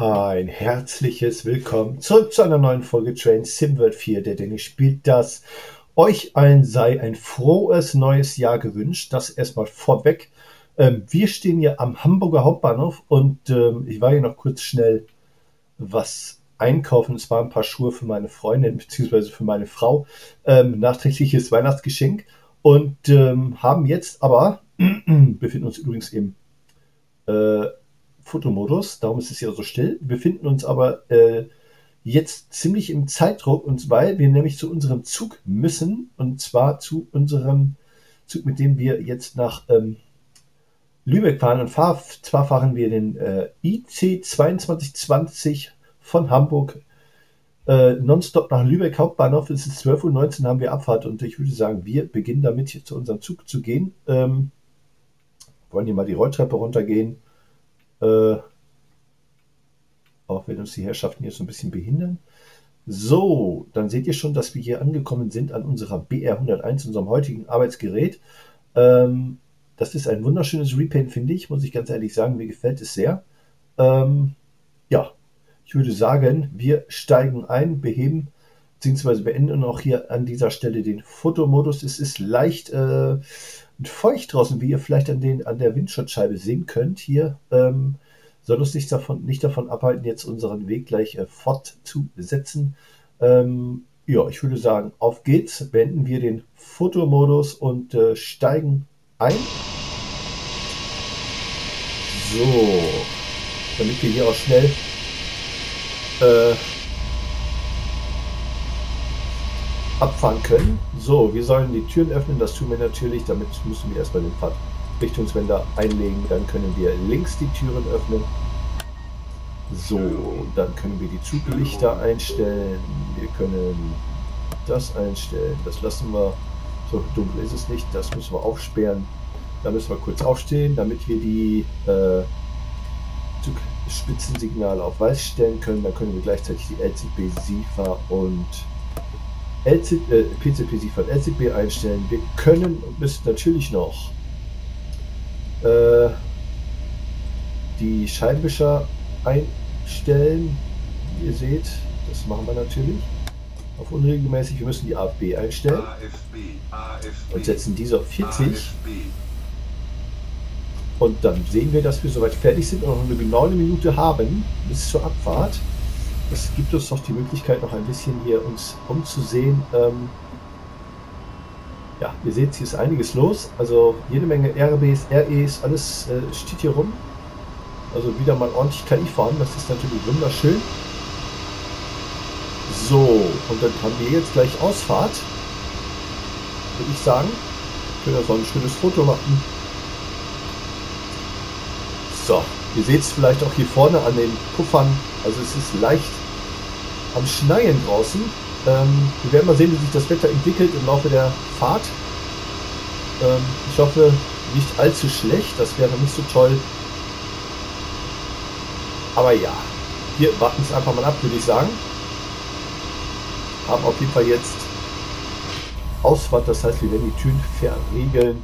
Ein herzliches Willkommen zurück zu einer neuen Folge Train Sim World 4, der Denni spielt das. Euch allen sei ein frohes neues Jahr gewünscht, das erstmal vorweg. Wir stehen hier am Hamburger Hauptbahnhof und ich war hier noch kurz schnell was einkaufen. Es waren ein paar Schuhe für meine Freundin bzw. für meine Frau, nachträgliches Weihnachtsgeschenk und haben jetzt aber, befinden uns übrigens im Fotomodus, darum ist es ja so still. Wir befinden uns aber jetzt ziemlich im Zeitdruck, und weil wir nämlich zu unserem Zug müssen, und zwar zu unserem Zug, mit dem wir jetzt nach Lübeck fahren. Und zwar fahren wir den IC 2220 von Hamburg nonstop nach Lübeck Hauptbahnhof. Es ist 12:19 Uhr, haben wir Abfahrt, und ich würde sagen, wir beginnen damit, hier zu unserem Zug zu gehen. Wollen hier mal die Rolltreppe runtergehen. Auch wenn uns die Herrschaften hier so ein bisschen behindern. So, dann seht ihr schon, dass wir hier angekommen sind an unserer BR101, unserem heutigen Arbeitsgerät. Das ist ein wunderschönes Repaint, finde ich, muss ich ganz ehrlich sagen. Mir gefällt es sehr. Ja, ich würde sagen, wir steigen ein, beheben bzw. beenden auch hier an dieser Stelle den Fotomodus. Es ist leicht feucht draußen, wie ihr vielleicht an der Windschutzscheibe sehen könnt. Hier soll uns nicht davon abhalten, jetzt unseren Weg gleich fortzusetzen. Ja, ich würde sagen, auf geht's. Beenden wir den Fotomodus und steigen ein. So, damit wir hier auch schnell abfahren können. So, wir sollen die Türen öffnen, das tun wir natürlich, damit müssen wir erstmal den Fahrtrichtungswender einlegen, dann können wir links die Türen öffnen. So, dann können wir die Zuglichter einstellen, wir können das einstellen, das lassen wir, so dunkel ist es nicht, das müssen wir aufsperren, da müssen wir kurz aufstehen, damit wir die Zugspitzensignale auf weiß stellen können, dann können wir gleichzeitig die LCB, Sifa und PCP von LCB einstellen. Wir können und müssen natürlich noch die Scheibenwischer einstellen. Wie ihr seht, das machen wir natürlich auf unregelmäßig. Wir müssen die AFB einstellen und setzen diese auf 40. Und dann sehen wir, dass wir soweit fertig sind und noch eine genaue Minute haben bis zur Abfahrt. Es gibt uns doch die Möglichkeit, noch ein bisschen hier uns umzusehen. Ja, ihr seht, hier ist einiges los. Also jede Menge RBs, REs, alles steht hier rum. Also wieder mal ordentlich KI fahren, das ist natürlich wunderschön. So, und dann haben wir jetzt gleich Ausfahrt, würde ich sagen. Können wir so ein schönes Foto machen. So, ihr seht es vielleicht auch hier vorne an den Puffern. Also es ist leicht am Schneien draußen. Wir werden mal sehen, wie sich das Wetter entwickelt im Laufe der Fahrt. Ich hoffe, nicht allzu schlecht. Das wäre nicht so toll. Aber ja, wir warten es einfach mal ab, würde ich sagen. Haben auf jeden Fall jetzt Ausfahrt. Das heißt, wir werden die Türen verriegeln.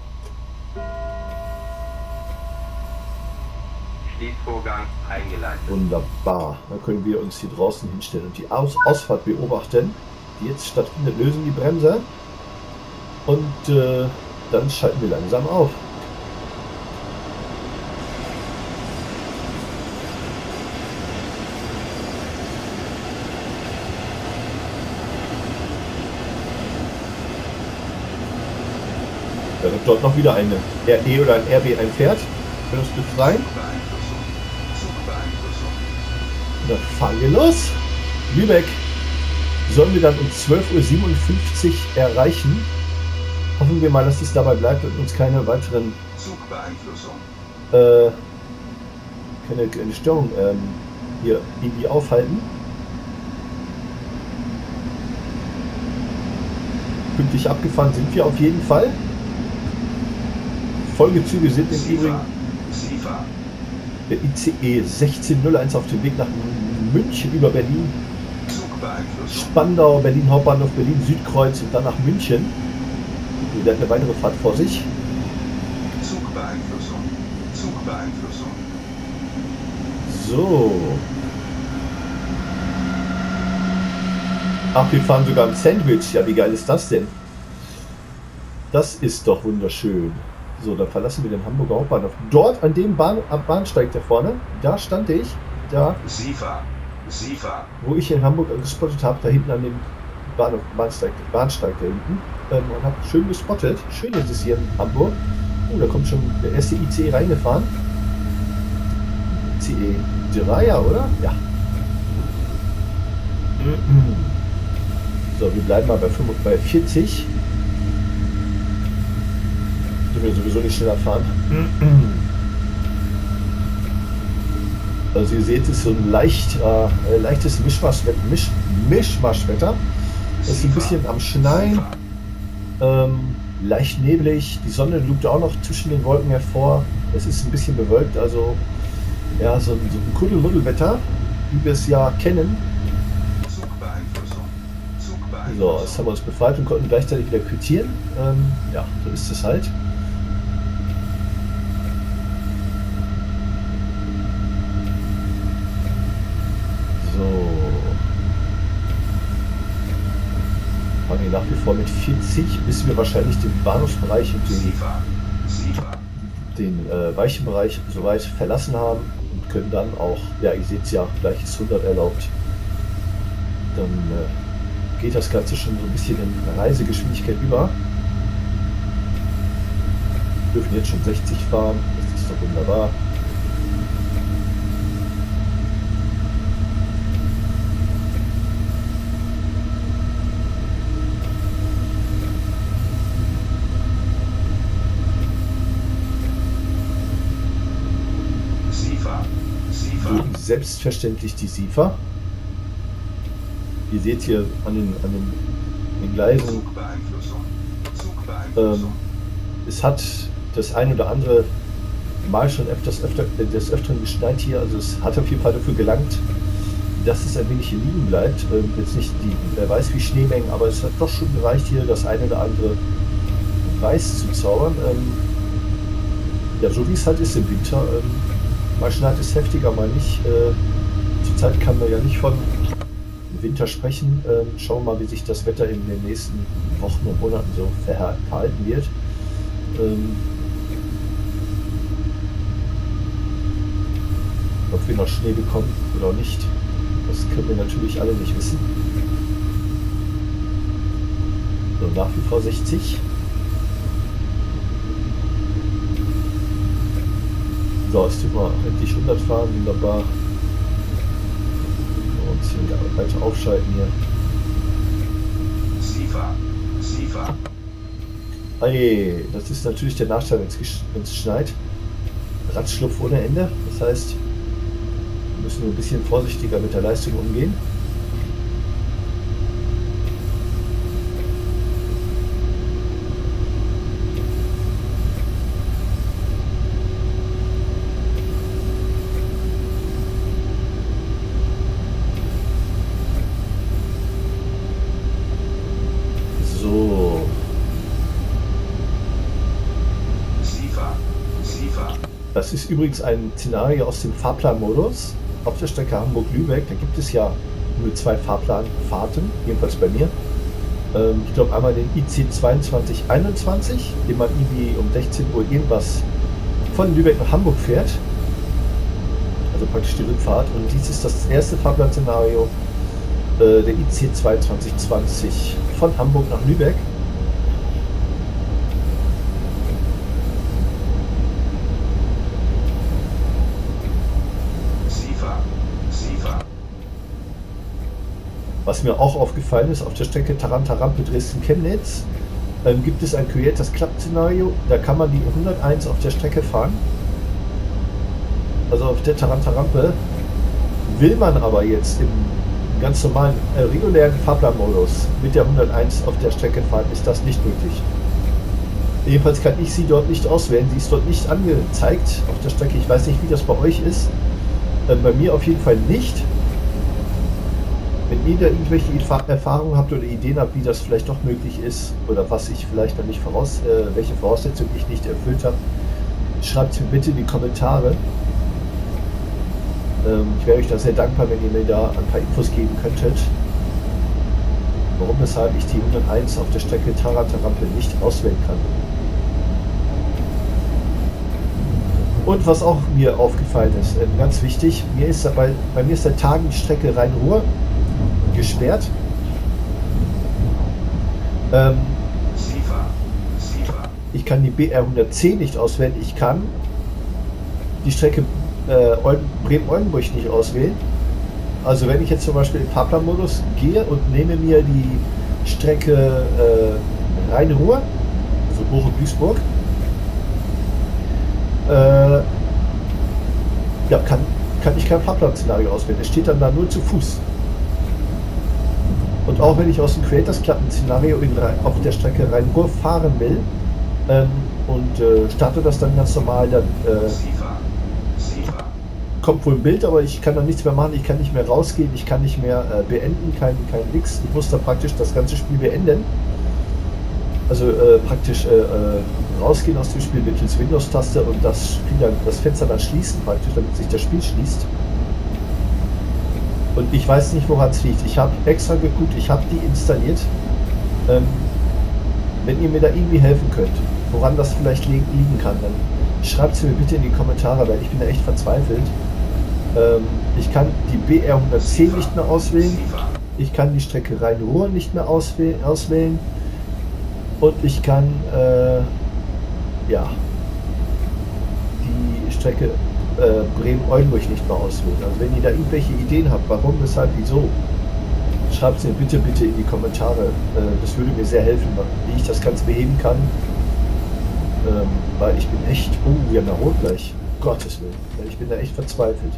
Vorgang eingeleitet. Wunderbar. Dann können wir uns hier draußen hinstellen und die Ausfahrt beobachten. Jetzt stattfindet, lösen die Bremse und dann schalten wir langsam auf. Da wird dort noch wieder eine RE oder ein RB einfährt. Können uns befreien. Dann fahren wir los. Lübeck sollen wir dann um 12:57 Uhr erreichen. Hoffen wir mal, dass es dabei bleibt und uns keine weiteren Zugbeeinflussungen, keine Störung hier irgendwie aufhalten. Pünktlich abgefahren sind wir auf jeden Fall. Folgezüge sind im Übrigen der ICE 1601 auf dem Weg nach München über Berlin, Spandau, Berlin Hauptbahnhof, Berlin Südkreuz und dann nach München. Wieder eine weitere Fahrt vor sich. Zugbeeinflussung. So, Ach, wir fahren sogar ein Sandwich. Ja, wie geil ist das denn? Das ist doch wunderschön. So, dann verlassen wir den Hamburger Hauptbahnhof. Dort an dem Bahnsteig da vorne, da stand ich, da... Sifa, Sifa. Wo ich in Hamburg gespottet habe, da hinten an dem Bahnhof, Bahnsteig da hinten. Und habe schön gespottet. Schön ist es hier in Hamburg. Oh, da kommt schon der erste ICE reingefahren. ICE 3, oder? Ja. So, wir bleiben mal bei 40. Sind wir sowieso nicht schneller fahren. Also ihr seht, es ist so ein leichtes Mischmaschwetter. Es ist ein bisschen am Schneien. Leicht neblig. Die Sonne lugt auch noch zwischen den Wolken hervor. Es ist ein bisschen bewölkt. Also ja, so ein Kuddelmuddelwetter, wie wir es ja kennen. So, jetzt haben wir uns befreit und konnten gleichzeitig wieder quittieren. Ja, so ist es halt. So. Fangen wir nach wie vor mit 40, bis wir wahrscheinlich den Bahnhofsbereich und den Weichenbereich soweit verlassen haben und können dann auch, ja, ihr seht es ja, gleich ist 100 erlaubt. Dann geht das Ganze schon so ein bisschen in Reisegeschwindigkeit über. Wir dürfen jetzt schon 60 fahren, das ist doch wunderbar. Sifa, Sifa. Und selbstverständlich die Sifa. Ihr seht hier an den Gleisen, es hat das ein oder andere Mal schon des Öfteren geschneit hier, also es hat auf jeden Fall dafür gelangt, dass es ein wenig hier liegen bleibt. Jetzt nicht die, wer weiß wie Schneemengen, aber es hat doch schon gereicht hier, das ein oder andere Weiß zu zaubern. Ja, so wie es halt ist im Winter, mal schneit es heftiger, mal nicht. Zurzeit kann man ja nicht von Winter sprechen. Schauen wir mal, wie sich das Wetter in den nächsten Wochen und Monaten so verhalten wird. Ob wir noch Schnee bekommen oder nicht, das können wir natürlich alle nicht wissen. So, nach wie vor 60. So, jetzt dürfen wir endlich 100 fahren, wunderbar. Wieder weiter aufschalten hier. Sifa, Sifa. Hey, das ist natürlich der Nachteil, wenn es schneit. Radschlupf ohne Ende. Das heißt, wir müssen ein bisschen vorsichtiger mit der Leistung umgehen. Das ist übrigens ein Szenario aus dem Fahrplanmodus auf der Strecke Hamburg-Lübeck. Da gibt es ja nur 2 Fahrplanfahrten, jedenfalls bei mir. Ich glaube einmal den IC 2221, den man irgendwie um 16 Uhr irgendwas von Lübeck nach Hamburg fährt. Also praktisch die Rückfahrt. Und dies ist das erste Fahrplanszenario, der IC 2220 von Hamburg nach Lübeck. Was mir auch aufgefallen ist, auf der Strecke Tharandter Rampe Dresden-Chemnitz gibt es ein Create das Club-Szenario, da kann man die 101 auf der Strecke fahren. Also auf der Tharandter Rampe will man aber jetzt im ganz normalen, regulären Fahrplanmodus mit der 101 auf der Strecke fahren, ist das nicht möglich. Jedenfalls kann ich sie dort nicht auswählen, sie ist dort nicht angezeigt auf der Strecke. Ich weiß nicht, wie das bei euch ist, bei mir auf jeden Fall nicht. Wenn ihr da irgendwelche Erfahrungen habt oder Ideen habt, wie das vielleicht doch möglich ist oder was ich vielleicht noch nicht welche Voraussetzungen ich nicht erfüllt habe, schreibt es mir bitte in die Kommentare. Ich wäre euch da sehr dankbar, wenn ihr mir da ein paar Infos geben könntet. warum weshalb ich die 101 auf der Strecke Tharandter Rampe nicht auswählen kann. Und was auch mir aufgefallen ist, ganz wichtig, bei mir ist seit Tagen die Strecke Rhein-Ruhr gesperrt. Ich kann die BR110 nicht auswählen, ich kann die Strecke Bremen-Oldenburg nicht auswählen. Also wenn ich jetzt zum Beispiel in den Fahrplanmodus gehe und nehme mir die Strecke Rhein-Ruhr, also Bochum-Duisburg, ja, kann ich kein Fahrplan-Szenario auswählen. Es steht dann da nur zu Fuß. Und auch wenn ich aus dem Creators-Klappen-Szenario auf der Strecke Rhein-Ruhr fahren will und starte das dann ganz normal, dann kommt wohl ein Bild, aber ich kann dann nichts mehr machen, ich kann nicht mehr rausgehen, ich kann nicht mehr beenden, kein nix. Ich muss dann praktisch das ganze Spiel beenden. Also praktisch rausgehen aus dem Spiel mittels Windows-Taste und das Fenster dann schließen, praktisch, damit sich das Spiel schließt. Und ich weiß nicht, woran es liegt. Ich habe extra geguckt, ich habe die installiert. Wenn ihr mir da irgendwie helfen könnt, woran das vielleicht liegen kann, dann schreibt es mir bitte in die Kommentare, weil ich bin da echt verzweifelt. Ich kann die BR110 nicht mehr auswählen, ich kann die Strecke Rhein-Ruhr nicht mehr auswählen. Und ich kann ja, die Strecke Bremen-Oldenburg nicht mehr auswählen. Also wenn ihr da irgendwelche Ideen habt, warum, weshalb, wieso, schreibt es mir bitte in die Kommentare. Das würde mir sehr helfen, wie ich das Ganze beheben kann. Weil ich bin echt, oh, wir haben da rot gleich, um Gottes Willen, ich bin da echt verzweifelt.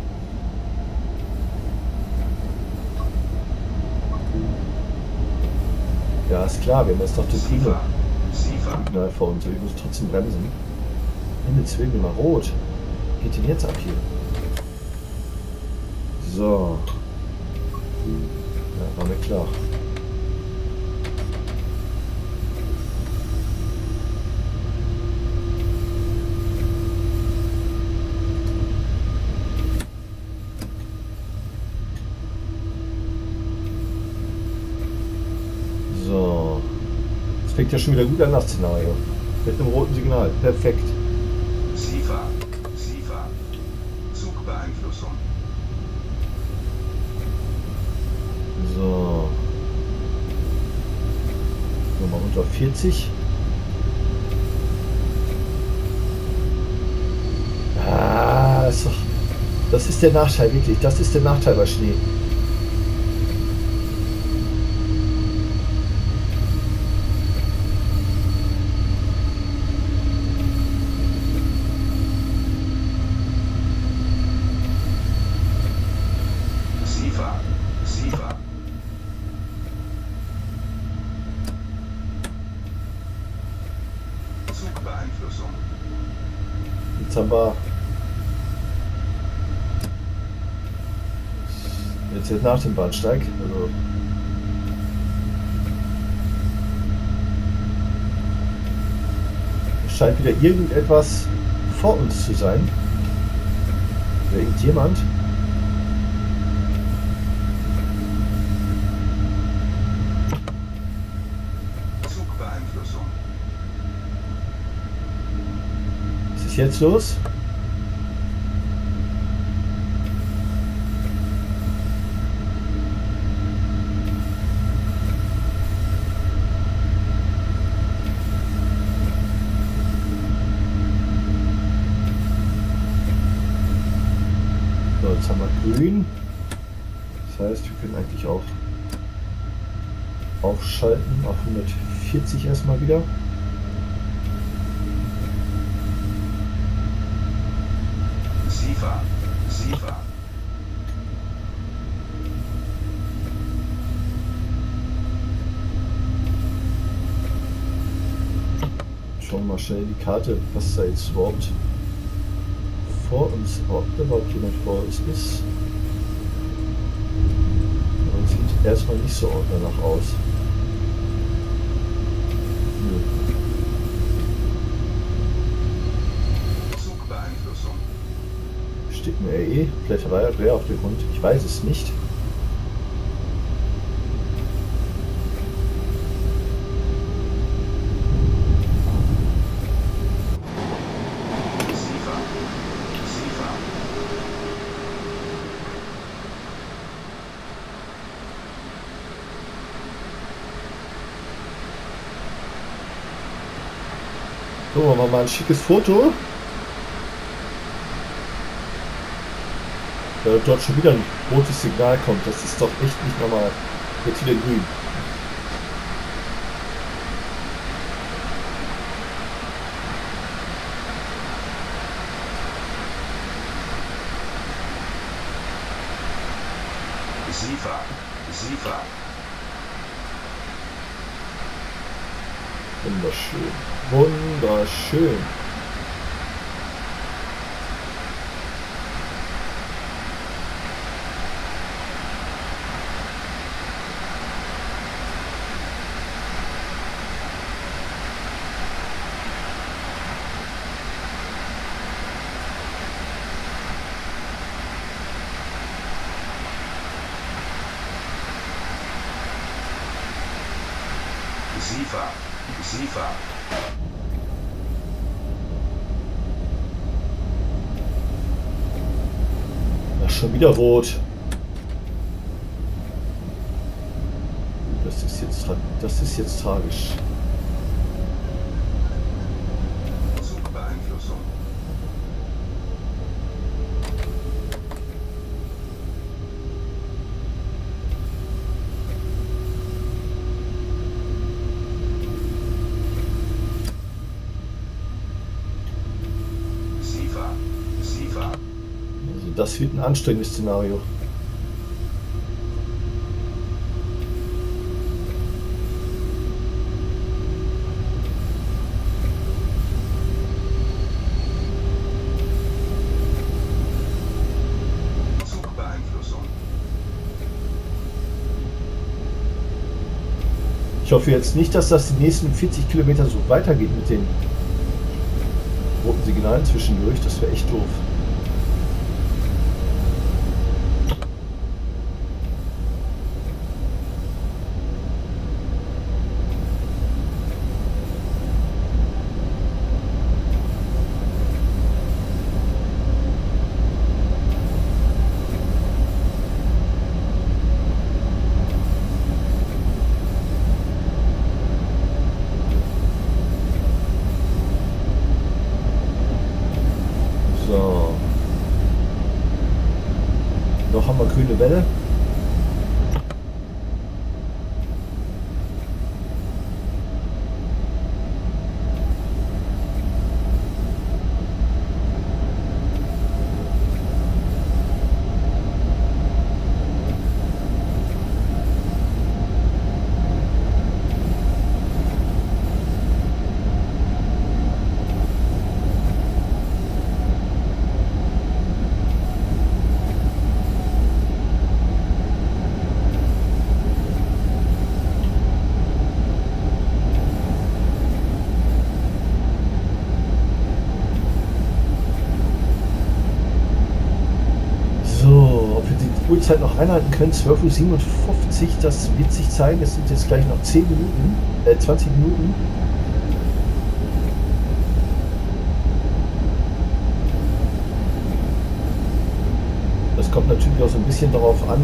Ja, ist klar, wir haben jetzt doch das Signal vor uns, ich muss trotzdem bremsen. Himmels Willen, mal rot. Geht denn jetzt ab hier? So. Ja, war mir klar. So. Das fängt ja schon wieder gut an, das Szenario. Mit einem roten Signal. Perfekt. Sifa. Sifa. Zugbeeinflussung. So. Nochmal runter auf 40. Ah, ist doch. Das ist der Nachteil, wirklich. Das ist der Nachteil bei Schnee. Jetzt nach dem Bahnsteig. Also es scheint wieder irgendetwas vor uns zu sein. Oder irgendjemand. Zugbeeinflussung. Was ist jetzt los? Jetzt haben wir grün, das heißt, wir können eigentlich auch aufschalten auf 140 erstmal wieder. Sifa, Sifa. Schauen wir mal schnell in die Karte, was da jetzt überhaupt vor uns, ob überhaupt jemand vor uns ist. Das sieht erstmal nicht so danach aus. Zugbeeinflussung. Steht mir RE, Blätterei oder auf dem Grund, ich weiß es nicht. So, machen wir mal ein schickes Foto. Wenn dort schon wieder ein rotes Signal kommt, das ist doch echt nicht normal. Jetzt wieder grün. Sifa, Sifa. Wunderschön, wunderschön. Sifa, Sifa. Ach, schon wieder rot. Das ist jetzt tragisch. Beeinflussung. Das wird ein anstrengendes Szenario. Zugbeeinflussung. Ich hoffe jetzt nicht, dass das die nächsten 40 Kilometer so weitergeht mit den roten Signalen zwischendurch. Das wäre echt doof. Grüne Welle. Uhrzeit noch einhalten können, 12:57 Uhr, das wird sich zeigen, es sind jetzt gleich noch 10 Minuten, 20 Minuten. Das kommt natürlich auch so ein bisschen darauf an,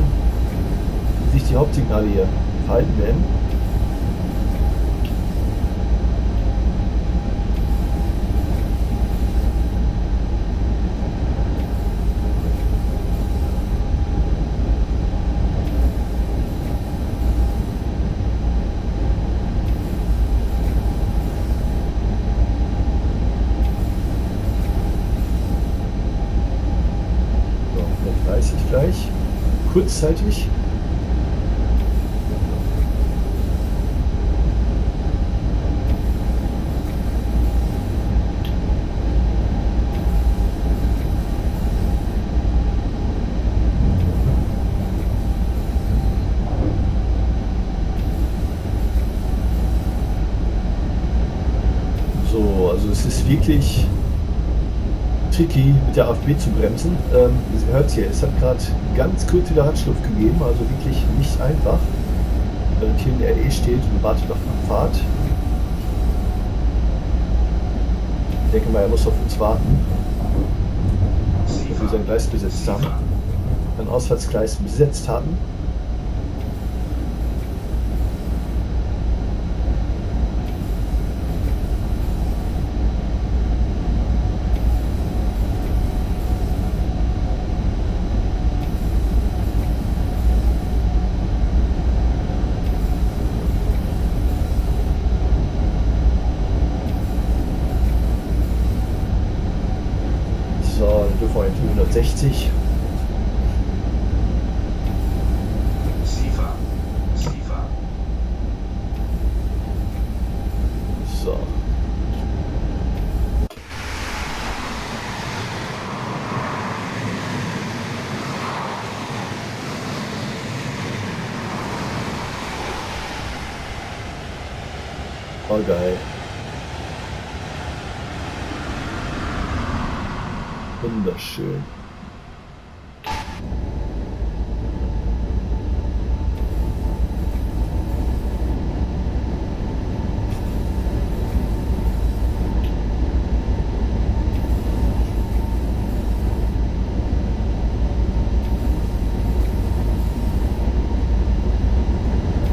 wie sich die Hauptsignale hier verhalten werden. Gleich kurzzeitig. So, also es ist wirklich tricky mit der AFB zu bremsen. Ihr hört es hier, es hat gerade ganz kurz wieder Handschlupf gegeben, also wirklich nicht einfach. Während hier in der RE steht und wartet auf eine Fahrt. Ich denke mal, er muss auf uns warten, wenn wir sein Gleis besetzt haben. Ein Ausfahrtsgleis besetzt haben. Voll geil. Wunderschön.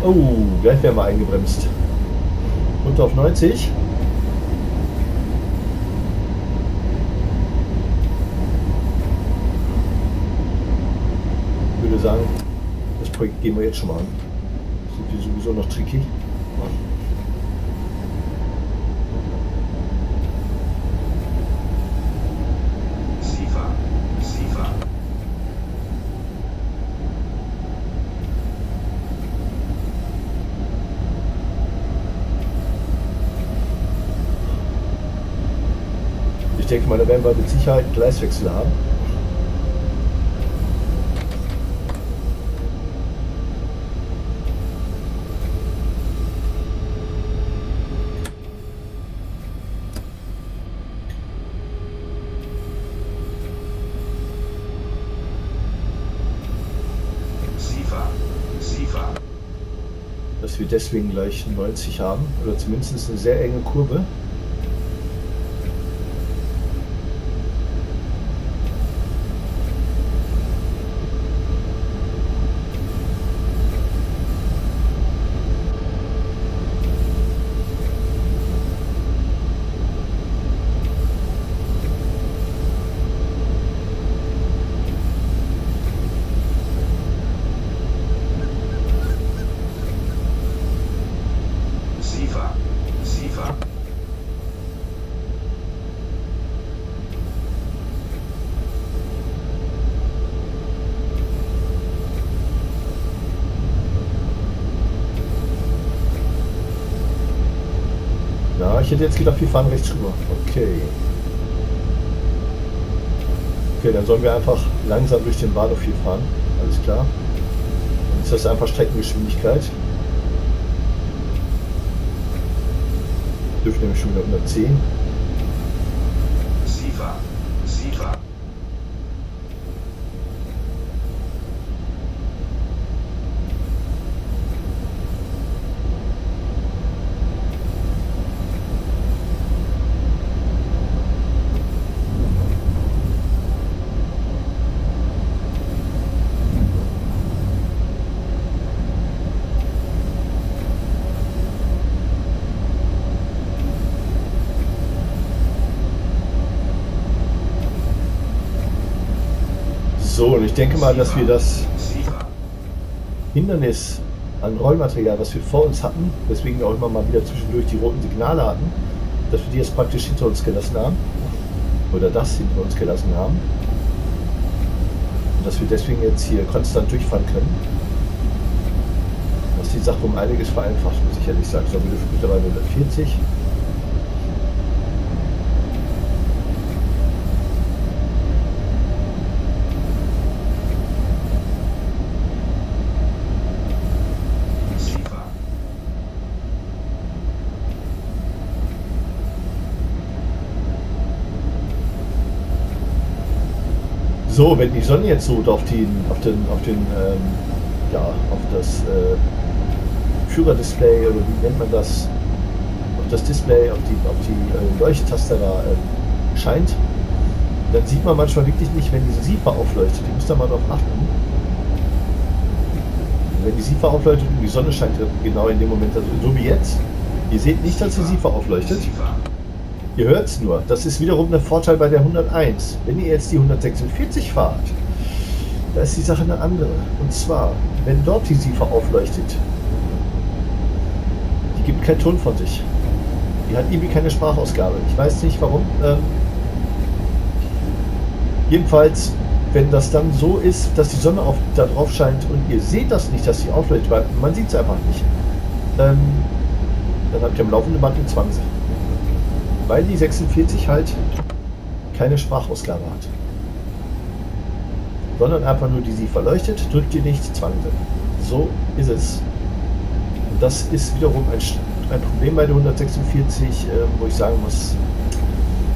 Oh, gleich werden wir eingebremst. Runter auf 90. Ich würde sagen, das Projekt gehen wir jetzt schon mal an. Sind die sowieso noch tricky? Ich denke mal, da werden wir mit Sicherheit einen Gleiswechsel haben. Sifa. Dass wir deswegen gleich 90 haben oder zumindest eine sehr enge Kurve. Ich hätte jetzt gedacht, wir fahren rechts rüber. Okay. Okay, dann sollen wir einfach langsam durch den Bahnhof hier fahren. Alles klar. Dann ist das einfach Streckengeschwindigkeit. Wir dürfen nämlich schon wieder 110. Sifa. So, und ich denke mal, dass wir das Hindernis an Rollmaterial, was wir vor uns hatten, weswegen wir auch immer mal wieder zwischendurch die roten Signale hatten, dass wir die jetzt praktisch hinter uns gelassen haben. Oder das hinter uns gelassen haben. Und dass wir deswegen jetzt hier konstant durchfahren können. Was die Sache um einiges vereinfacht, muss ich ehrlich sagen. So, wir dürfen mittlerweile 140. So, wenn die Sonne jetzt so auf das Führerdisplay oder wie nennt man das, auf das Display, auf die Leuchttaste da scheint, dann sieht man manchmal wirklich nicht, wenn diese Sifa aufleuchtet. Die muss da mal drauf achten. Wenn die Sifa aufleuchtet und die Sonne scheint genau in dem Moment, also so wie jetzt, ihr seht nicht, dass die Sifa aufleuchtet. Ihr hört es nur. Das ist wiederum der Vorteil bei der 101. Wenn ihr jetzt die 146 fahrt, da ist die Sache eine andere. Und zwar, wenn dort die Sifa aufleuchtet, die gibt keinen Ton von sich. Die hat irgendwie keine Sprachausgabe. Ich weiß nicht warum. Jedenfalls, wenn das dann so ist, dass die Sonne da drauf scheint und ihr seht das nicht, dass sie aufleuchtet, weil man sieht es einfach nicht, dann habt ihr am laufenden Band einen 20. Weil die 46 halt keine Sprachausgabe hat, sondern einfach nur die Sifa leuchtet, drückt ihr nicht, zwangt. So ist es. Und das ist wiederum ein ein Problem bei der 146, wo ich sagen muss,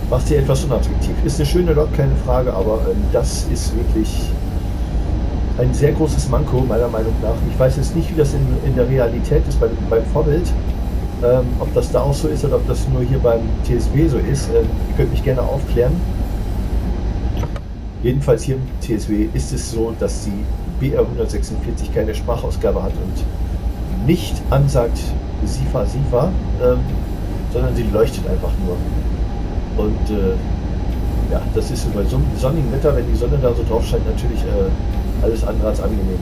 was die etwas unattraktiv ist. Eine schöne Lok, keine Frage, aber das ist wirklich ein sehr großes Manko meiner Meinung nach. Ich weiß jetzt nicht, wie das in der Realität ist beim Vorbild, ob das da auch so ist oder ob das nur hier beim TSW so ist. Ihr könnt mich gerne aufklären. Jedenfalls hier im TSW ist es so, dass die BR146 keine Sprachausgabe hat und nicht ansagt Sifa, Sifa, sondern sie leuchtet einfach nur. Und ja, das ist bei so einem sonnigen Wetter, wenn die Sonne da so drauf scheint, natürlich alles andere als angenehm.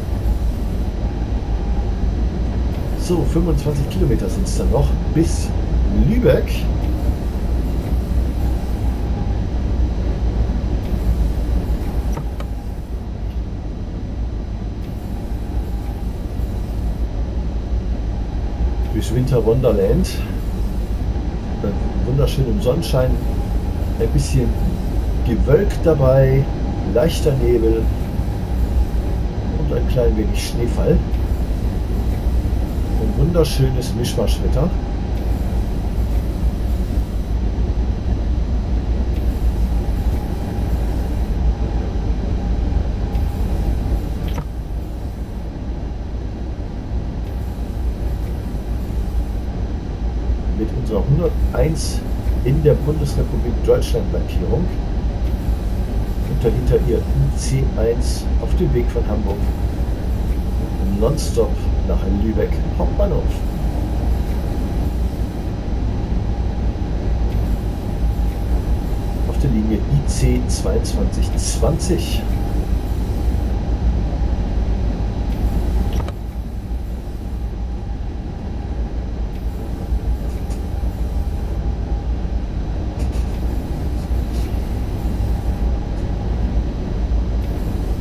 So, 25 Kilometer sind es dann noch bis Lübeck. Durchs Winter Wonderland. Wunderschön im Sonnenschein. Ein bisschen Gewölk dabei, leichter Nebel und ein klein wenig Schneefall. Ein wunderschönes Mischmaschwetter. Mit unserer 101 in der Bundesrepublik Deutschland Lackierung und dahinter ihr IC1 auf dem Weg von Hamburg nonstop nach Lübeck Hauptbahnhof. Auf der Linie IC 2220.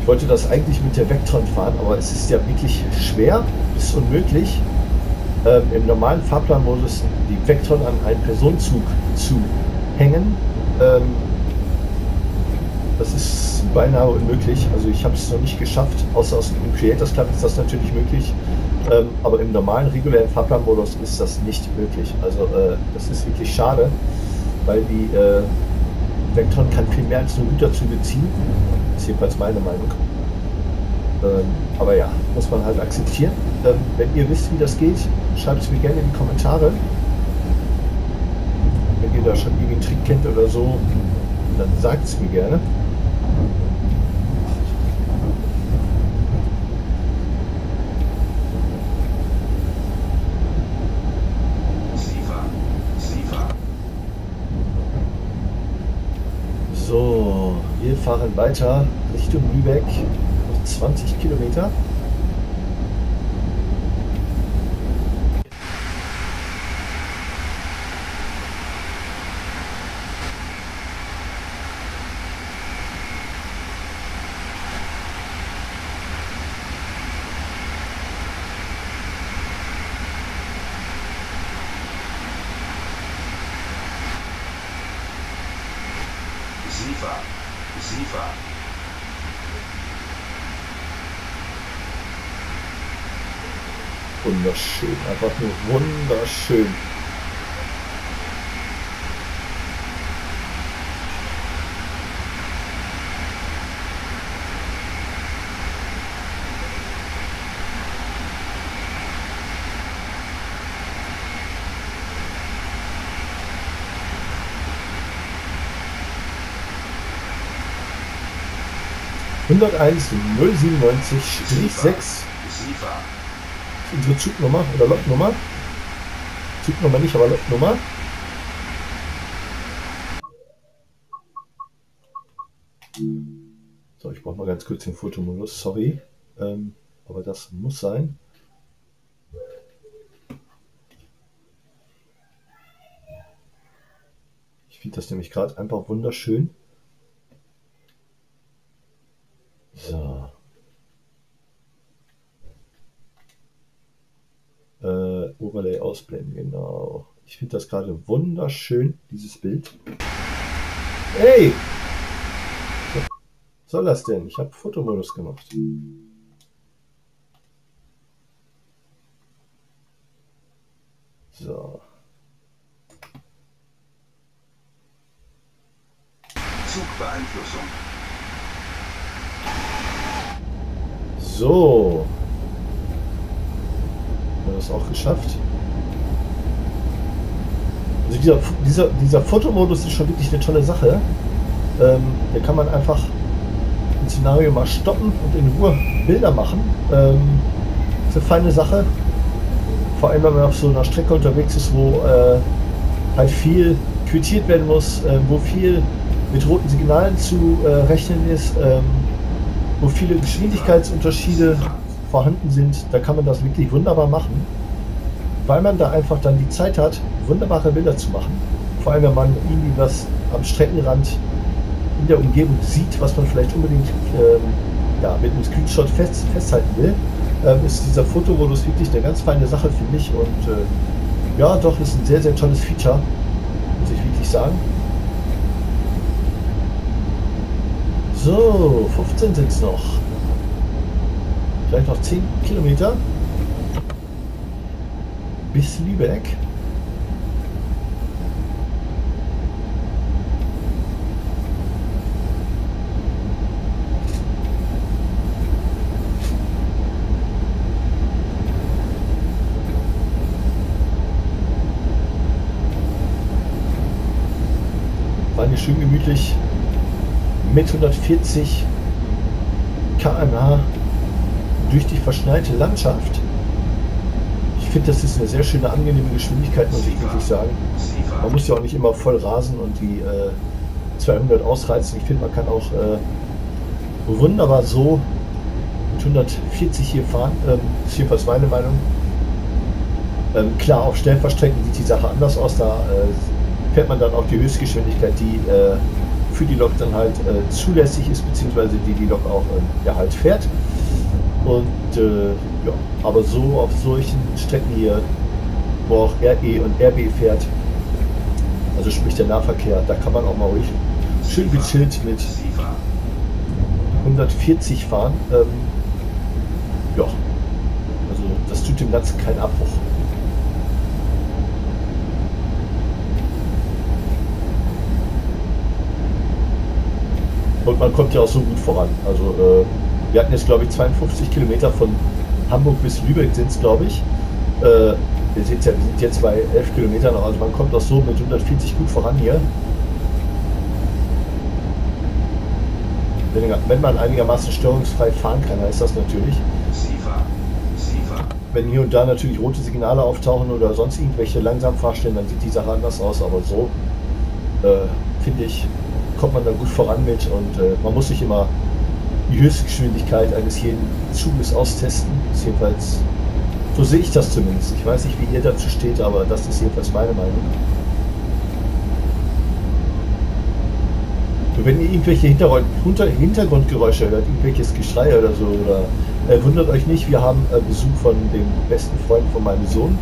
Ich wollte das eigentlich mit der Vectron fahren, aber es ist ja wirklich schwer, bis unmöglich, im normalen Fahrplanmodus die Vectron an einen Personenzug zu hängen. Das ist beinahe unmöglich, also ich habe es noch nicht geschafft, außer aus dem Creators Club ist das natürlich möglich, aber im normalen, regulären Fahrplanmodus ist das nicht möglich. Also das ist wirklich schade, weil die Vectron kann viel mehr als nur Güterzüge ziehen. Das ist jedenfalls meine Meinung. Aber ja, muss man halt akzeptieren. Wenn ihr wisst, wie das geht, schreibt es mir gerne in die Kommentare. Wenn ihr da schon irgendwie einen Trick kennt oder so, dann sagt es mir gerne. So, wir fahren weiter Richtung Lübeck, noch 20 Kilometer. Wunderschön, einfach nur wunderschön. (101) 097-6. Unsere Zugnummer oder Loknummer. Zugnummer nicht, aber Loknummer. So, ich brauche mal ganz kurz den Fotomodus, sorry. Aber das muss sein. Ich finde das nämlich gerade einfach wunderschön. So. Overlay ausblenden, genau. Ich finde das gerade wunderschön, dieses Bild. Hey! Was soll das denn? Ich habe Fotomodus gemacht. So. Zugbeeinflussung. So. Haben wir das auch geschafft? Also dieser Fotomodus ist schon wirklich eine tolle Sache. Da kann man einfach ein Szenario mal stoppen und in Ruhe Bilder machen. Ist eine feine Sache. Vor allem, wenn man auf so einer Strecke unterwegs ist, wo halt viel quittiert werden muss, wo viel mit roten Signalen zu rechnen ist, wo viele Geschwindigkeitsunterschiede vorhanden sind, da kann man das wirklich wunderbar machen, weil man da einfach dann die Zeit hat, wunderbare Bilder zu machen. Vor allem, wenn man irgendwie was am Streckenrand in der Umgebung sieht, was man vielleicht unbedingt ja, mit einem Screenshot festhalten will, ist dieser Fotomodus wirklich eine ganz feine Sache für mich und ja, doch, ist ein sehr, sehr tolles Feature, muss ich wirklich sagen. So, 15 sind es noch. Vielleicht noch 10 Kilometer bis Lübeck. War hier schön gemütlich. Mit 140 km/h durch die verschneite Landschaft. Ich finde, das ist eine sehr schöne, angenehme Geschwindigkeit, muss ich wirklich sagen. Man muss ja auch nicht immer voll rasen und die 200 ausreizen. Ich finde, man kann auch wunderbar so mit 140 hier fahren. Ist jedenfalls meine Meinung. Klar, auf Schnellfahrstrecken sieht die Sache anders aus. Da fährt man dann auch die Höchstgeschwindigkeit, die für die Lok dann halt zulässig ist, beziehungsweise die Lok auch ja, halt fährt. Und ja, aber so auf solchen Strecken hier, wo auch RE und RB fährt, also sprich der Nahverkehr, da kann man auch mal ruhig schön gechillt mit 140 fahren. Ja, also das tut dem Ganzen keinen Abbruch. Und man kommt ja auch so gut voran. Also wir hatten jetzt, glaube ich, 52 Kilometer von Hamburg bis Lübeck sind es, glaube ich. Ihr seht ja, wir sind jetzt bei 11 Kilometern. Also man kommt auch so mit 140 gut voran hier. Wenn man einigermaßen störungsfrei fahren kann, heißt das natürlich. Wenn hier und da natürlich rote Signale auftauchen oder sonst irgendwelche langsam Fahrstellen, dann sieht die Sache anders aus. Aber so, finde ich, kommt man da gut voran mit und man muss nicht immer die Höchstgeschwindigkeit eines jeden Zuges austesten. Das ist jedenfalls, so sehe ich das zumindest. Ich weiß nicht, wie ihr dazu steht, aber das ist jedenfalls meine Meinung. Und wenn ihr irgendwelche Hintergrundgeräusche hört, irgendwelches Geschrei oder so, oder wundert euch nicht, wir haben Besuch von dem besten Freund von meinem Sohn.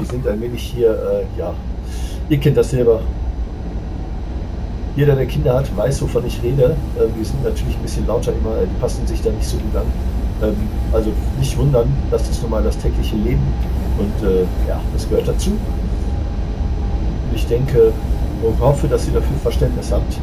Die sind ein wenig hier, ja, ihr kennt das selber. Jeder, der Kinder hat, weiß, wovon ich rede. Wir sind natürlich ein bisschen lauter immer, die passen sich da nicht so gut an. Also nicht wundern, das ist nun mal das tägliche Leben und ja, das gehört dazu. Und ich denke und hoffe, dass ihr dafür Verständnis habt.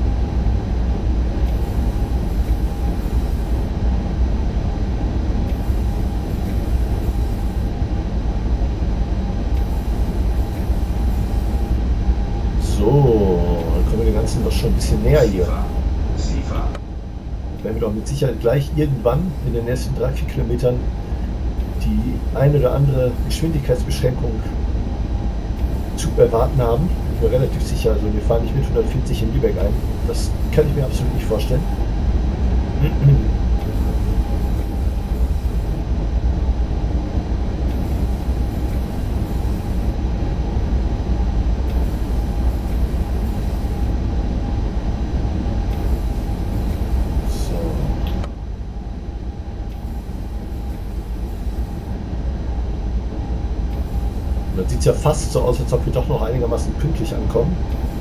Doch schon ein bisschen näher hier. Werden wir doch mit Sicherheit gleich irgendwann in den nächsten 3-4 Kilometern die ein oder andere Geschwindigkeitsbeschränkung zu erwarten haben. Bin mir relativ sicher. Also wir fahren nicht mit 140 in Lübeck ein. Das kann ich mir absolut nicht vorstellen. Sieht ja fast so aus, als ob wir doch noch einigermaßen pünktlich ankommen.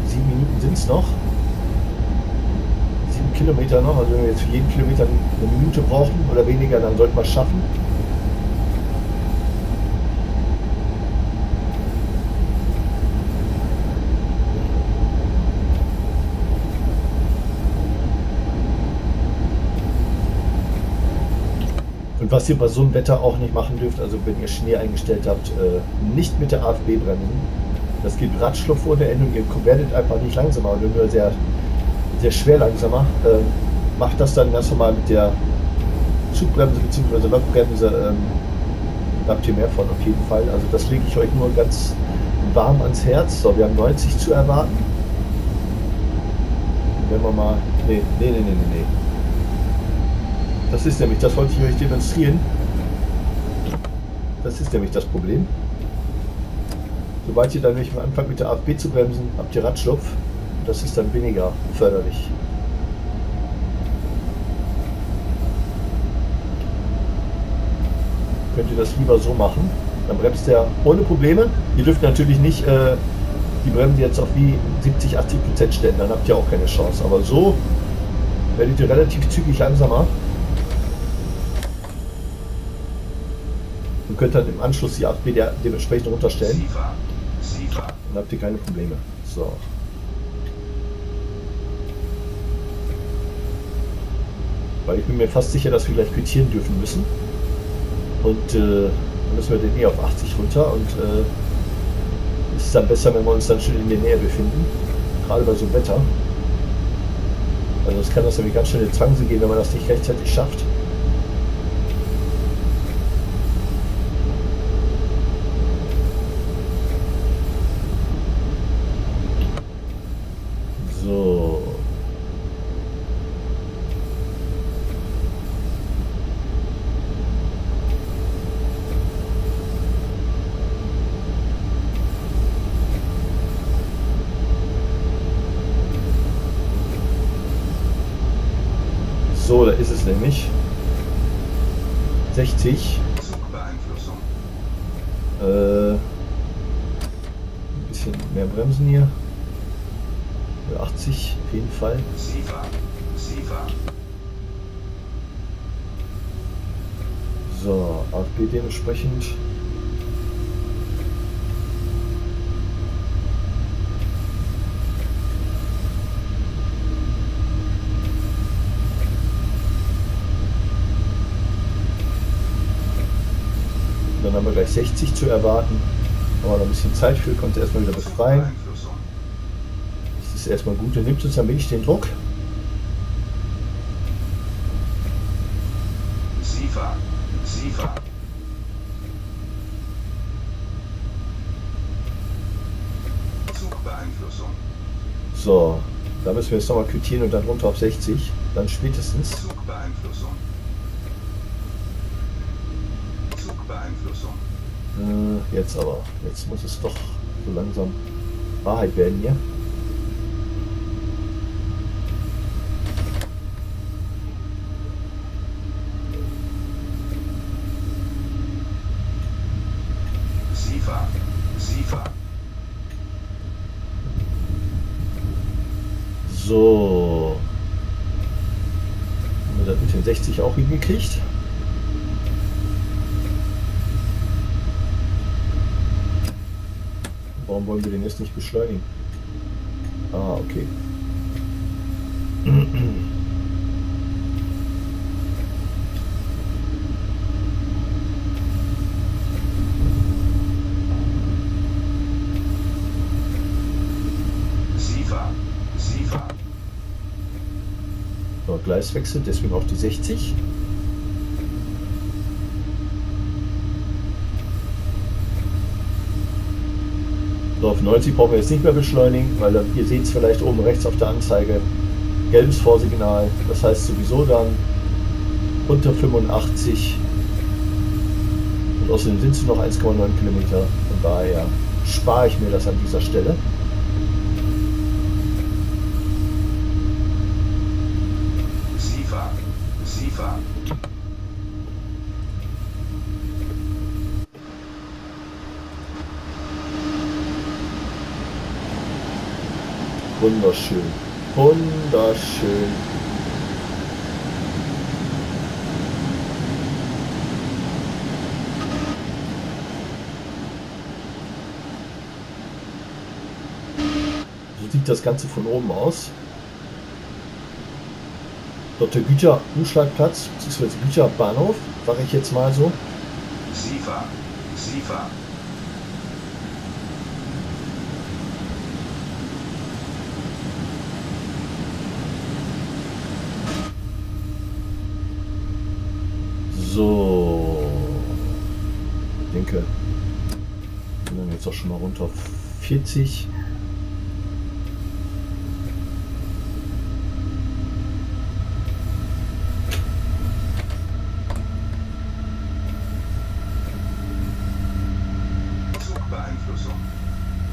7 Minuten sind es noch. 7 Kilometer noch. Also wenn wir jetzt für jeden Kilometer eine Minute brauchen oder weniger, dann sollten wir es schaffen. Und was ihr bei so einem Wetter auch nicht machen dürft, also wenn ihr Schnee eingestellt habt, nicht mit der AFB bremsen. Das gibt Radschlupf ohne Ende und ihr werdet einfach nicht langsamer, nur sehr, sehr schwer langsamer. Macht das dann ganz normal mit der Zugbremse bzw. Lokbremse, da habt ihr mehr von auf jeden Fall. Also das lege ich euch nur ganz warm ans Herz. So, wir haben 90 zu erwarten. Wenn wir mal... Nee. Das ist nämlich, das wollte ich euch demonstrieren. Das ist nämlich das Problem. Sobald ihr dann nämlich am Anfang mit der AFB zu bremsen, habt ihr Radschlupf. Das ist dann weniger förderlich. Könnt ihr das lieber so machen. Dann bremst ihr ohne Probleme. Ihr dürft natürlich nicht die Bremse jetzt auf wie 70-80% stellen, dann habt ihr auch keine Chance. Aber so werdet ihr relativ zügig langsamer. Und könnt dann im Anschluss die AFB dementsprechend runterstellen. Dann habt ihr keine Probleme. So. Weil ich bin mir fast sicher, dass wir gleich quittieren dürfen müssen. Und dann müssen wir den eh auf 80 runter und ist dann besser, wenn wir uns dann schon in der Nähe befinden. Gerade bei so einem Wetter. Also es kann das nämlich ganz schnell in Zwangse gehen, wenn man das nicht rechtzeitig schafft. So. So, da ist es nämlich 60. Zugbeeinflussung. Ein bisschen mehr bremsen hier. 80 auf jeden Fall. Sifa. So, AFB dementsprechend. Dann haben wir gleich 60 zu erwarten. Aber noch ein bisschen Zeit für, kommt erstmal wieder befreien. Das ist erstmal gut, dann nimmt uns ein wenig den Druck. Sifa. Zugbeeinflussung. So, da müssen wir jetzt nochmal quittieren und dann runter auf 60. Dann spätestens. Zugbeeinflussung. Jetzt aber. Jetzt muss es doch so langsam Wahrheit werden hier. So, haben wir das mit den 60 auch hingekriegt? Warum wollen wir den jetzt nicht beschleunigen? Ah, okay. Gleiswechsel, deswegen auch die 60. So, auf 90 brauchen wir jetzt nicht mehr beschleunigen, weil dann, ihr seht es vielleicht oben rechts auf der Anzeige, gelbes Vorsignal, das heißt sowieso dann unter 85 und außerdem sind es noch 1,9 Kilometer, von daher spare ich mir das an dieser Stelle. Wunderschön. So sieht das Ganze von oben aus. Dort der Güterumschlagplatz bzw. Güterbahnhof, sage ich jetzt mal so. Sifa, Sifa. So, ich denke, wir sind jetzt auch schon mal runter auf 40. Zugbeeinflussung.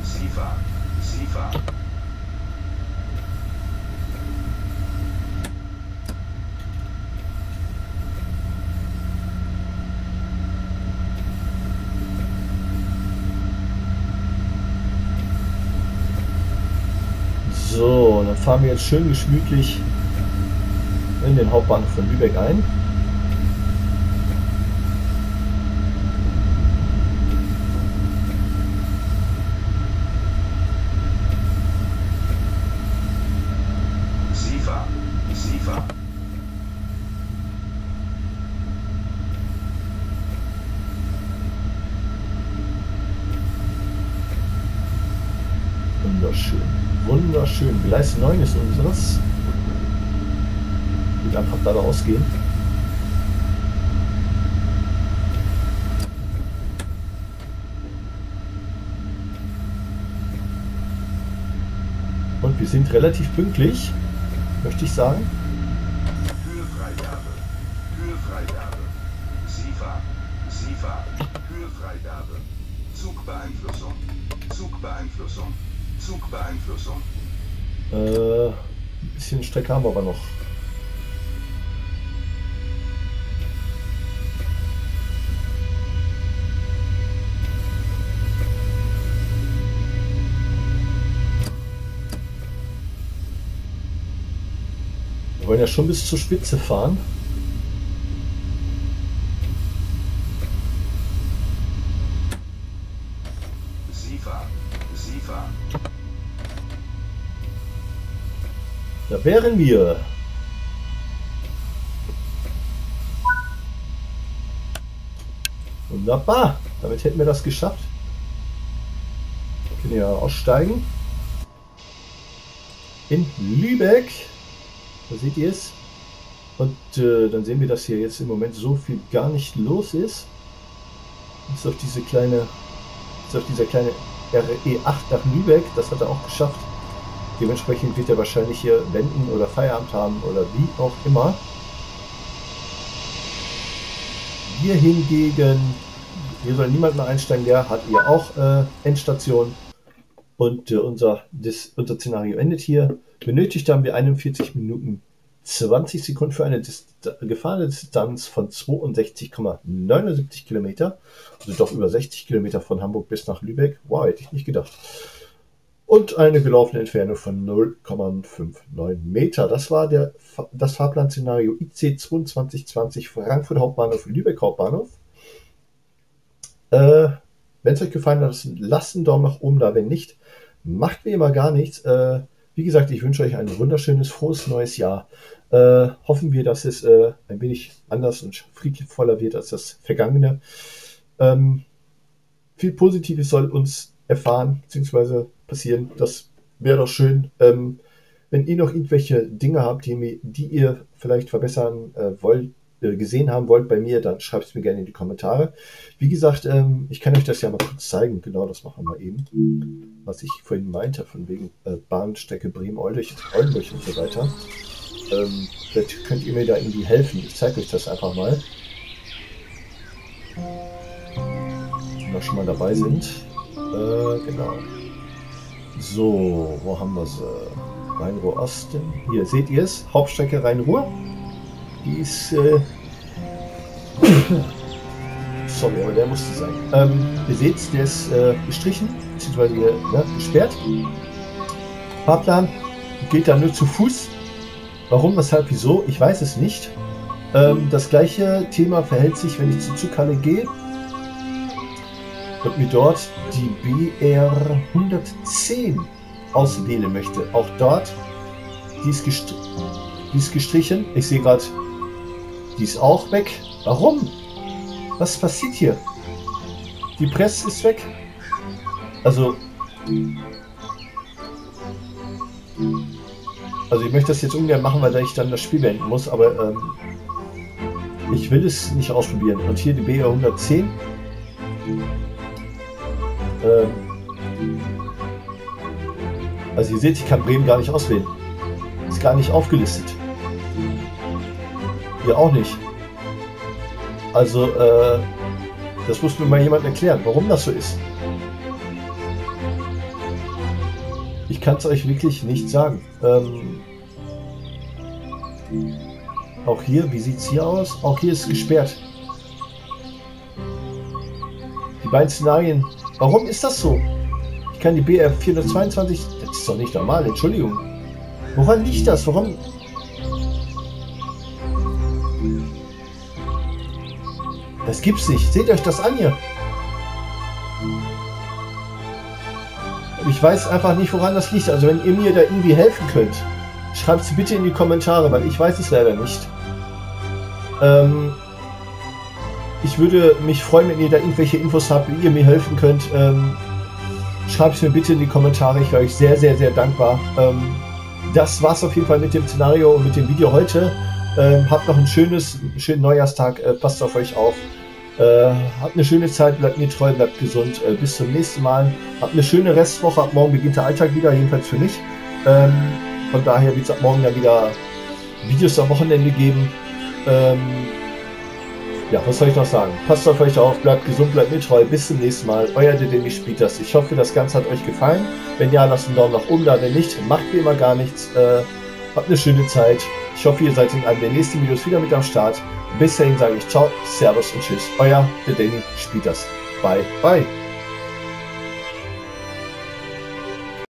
Sifa, Sifa. So, dann fahren wir jetzt schön geschmütlich in den Hauptbahnhof von Lübeck ein. Sifa, Sifa. Wunderschön. Wunderschön. Gleis 9 ist unseres. Gut, einfach da rausgehen. Und wir sind relativ pünktlich, möchte ich sagen. Türfreigabe. Türfreigabe. Sifa. Sifa. Türfreigabe. Zugbeeinflussung. Zugbeeinflussung. Zugbeeinflussung. Ein bisschen Strecke haben wir aber noch. Wir wollen ja schon bis zur Spitze fahren. Da wären wir. Wunderbar. Damit hätten wir das geschafft. Wir können ja aussteigen. In Lübeck. Da seht ihr es. Und dann sehen wir, dass hier jetzt im Moment so viel gar nicht los ist. Bis auf diese kleine, bis auf dieser kleine RE8 nach Lübeck. Das hat er auch geschafft. Dementsprechend wird er wahrscheinlich hier wenden oder Feierabend haben oder wie auch immer. Wir hingegen, hier soll niemand mehr einsteigen, der hat hier auch Endstation. Und unser Szenario endet hier. Benötigt haben wir 41 Minuten 20 Sekunden für eine gefahrene Distanz von 62,79 Kilometer. Also doch über 60 Kilometer von Hamburg bis nach Lübeck. Wow, hätte ich nicht gedacht. Und eine gelaufene Entfernung von 0,59 Meter. Das war das Fahrplanszenario IC 2220 Frankfurt Hauptbahnhof, Lübeck Hauptbahnhof. Wenn es euch gefallen hat, lasst einen Daumen nach oben da. Wenn nicht, macht mir immer gar nichts. Wie gesagt, ich wünsche euch ein wunderschönes, frohes neues Jahr. Hoffen wir, dass es ein wenig anders und friedvoller wird als das vergangene. Viel Positives soll uns erfahren, bzw. passieren. Das wäre doch schön. Wenn ihr noch irgendwelche Dinge habt, die ihr vielleicht verbessern wollt, gesehen haben wollt bei mir, dann schreibt es mir gerne in die Kommentare. Wie gesagt, ich kann euch das ja mal kurz zeigen. Genau, das machen wir eben. Was ich vorhin meinte, von wegen Bahnstrecke Bremen-Oldenburg und so weiter. Vielleicht könnt ihr mir da irgendwie helfen. Ich zeige euch das einfach mal. Wenn wir schon mal dabei sind. Genau. So, wo haben wir sie? Rhein-Ruhr Osten. Hier seht ihr es, Hauptstrecke Rhein-Ruhr. Die ist. Sorry, aber der musste sein. Ihr seht es, der ist gestrichen, beziehungsweise gesperrt. Fahrplan geht da nur zu Fuß. Warum, weshalb, wieso? Ich weiß es nicht. Das gleiche Thema verhält sich, wenn ich zur Zughalle gehe. Und mir dort die BR110 auswählen möchte. Auch dort, die ist gestrichen. Ich sehe gerade, die ist auch weg. Warum? Was passiert hier? Die Presse ist weg. Also ich möchte das jetzt ungern machen, weil ich dann das Spiel beenden muss, aber ich will es nicht ausprobieren. Und hier die BR110. Also ihr seht, ich kann Bremen gar nicht auswählen. Ist gar nicht aufgelistet. Hier auch nicht. Also das muss mir mal jemand erklären, warum das so ist. Ich kann es euch wirklich nicht sagen. Auch hier, wie sieht es hier aus? Auch hier ist es gesperrt. Die beiden Szenarien. Warum ist das so? Ich kann die BR142. Das ist doch nicht normal, Entschuldigung. Woran liegt das? Warum? Das gibt's nicht. Seht euch das an hier. Ich weiß einfach nicht, woran das liegt. Also wenn ihr mir da irgendwie helfen könnt, schreibt es bitte in die Kommentare, weil ich weiß es leider nicht. Ich würde mich freuen, wenn ihr da irgendwelche Infos habt, wie ihr mir helfen könnt. Schreibt es mir bitte in die Kommentare. Ich wäre euch sehr, sehr, sehr dankbar. Das war's auf jeden Fall mit dem Szenario und mit dem Video heute. Habt noch einen schönen Neujahrstag. Passt auf euch auf. Habt eine schöne Zeit, bleibt mir treu, bleibt gesund, bis zum nächsten Mal. Habt eine schöne Restwoche, ab morgen beginnt der Alltag wieder, jedenfalls für mich. Von daher wird es ab morgen dann wieder Videos am Wochenende geben. Ja, was soll ich noch sagen? Passt auf euch auf, bleibt gesund, bleibt mir treu, bis zum nächsten Mal. Euer Der Denni spielt das. Ich hoffe, das Ganze hat euch gefallen. Wenn ja, lasst einen Daumen nach oben da, wenn nicht, macht wie immer gar nichts. Habt eine schöne Zeit. Ich hoffe, ihr seid in einem der nächsten Videos wieder mit am Start. Bis dahin sage ich Ciao, Servus und Tschüss. Euer Der Denni spielt das. Bye, bye.